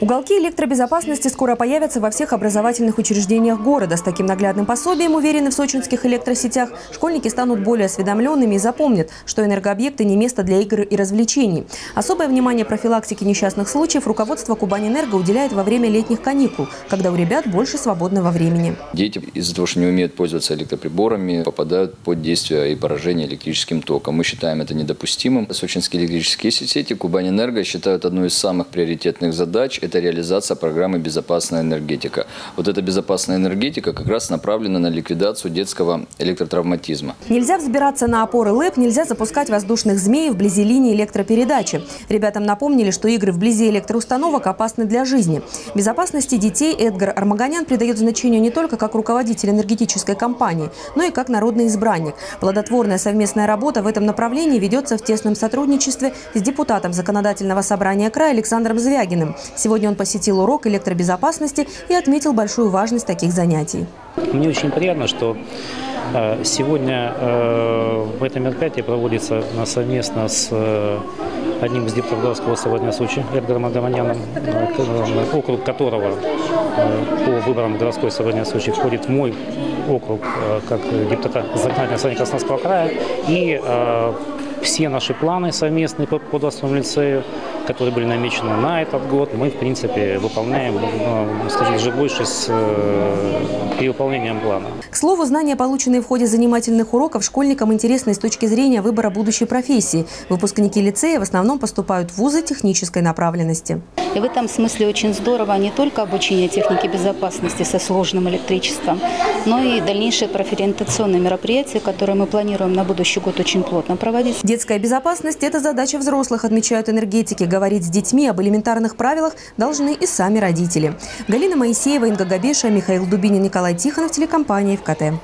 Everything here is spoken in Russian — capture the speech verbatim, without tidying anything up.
Уголки электробезопасности скоро появятся во всех образовательных учреждениях города. С таким наглядным пособием, уверены в сочинских электросетях, школьники станут более осведомленными и запомнят, что энергообъекты не место для игр и развлечений. Особое внимание профилактике несчастных случаев руководство «Кубаньэнерго» уделяет во время летних каникул, когда у ребят больше свободного времени. Дети из-за того, что не умеют пользоваться электроприборами, попадают под действие и поражение электрическим током. Мы считаем это недопустимым. Сочинские электрические сети «Кубаньэнерго» считают одной из самых приоритетных задач – это реализация программы «Безопасная энергетика». Вот эта безопасная энергетика как раз направлена на ликвидацию детского электротравматизма. Нельзя взбираться на опоры ЛЭП, нельзя запускать воздушных змей вблизи линии электропередачи. Ребятам напомнили, что игры вблизи электроустановок опасны для жизни. Безопасности детей Эдгар Армаганян придает значение не только как руководитель энергетической компании, но и как народный избранник. Плодотворная совместная работа в этом направлении ведется в тесном сотрудничестве с депутатом Законодательного собрания края Александром Звягиным. Сегодня он посетил урок электробезопасности и отметил большую важность таких занятий. Мне очень приятно, что сегодня в этом мероприятии проводится совместно с одним из депутатов городского собрания Сочи, Эдгаром Адаманяном, округ которого по выборам городского собрания Сочи входит в мой округ как депутата Законодательного собрания Краснодарского края. И все наши планы совместные по художественному лицею, которые были намечены на этот год, мы, в принципе, выполняем, скажем, уже больше с при выполнении плана. К слову, знания, полученные в ходе занимательных уроков, школьникам интересны с точки зрения выбора будущей профессии. Выпускники лицея в основном поступают в вузы технической направленности. И в этом смысле очень здорово не только обучение техники безопасности со сложным электричеством, но и дальнейшие профориентационные мероприятия, которые мы планируем на будущий год очень плотно проводить. Детская безопасность – это задача взрослых, отмечают энергетики. Говорить с детьми об элементарных правилах должны и сами родители. Галина Моисеева, Инга Габеша, Михаил Дубинин, Николай Тихонов, телекомпания «Эфкате».